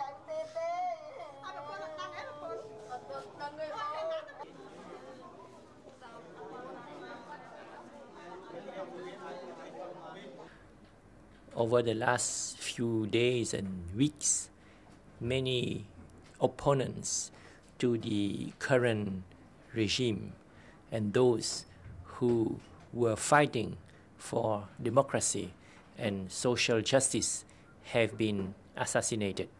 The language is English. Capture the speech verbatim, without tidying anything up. อย่างเต้เต้เอาแบบคนดังไอ้แบบคนดังเลยเขาOver the last few days and weeks, many opponents to the current regime and those who were fighting for democracy and social justice have been assassinated.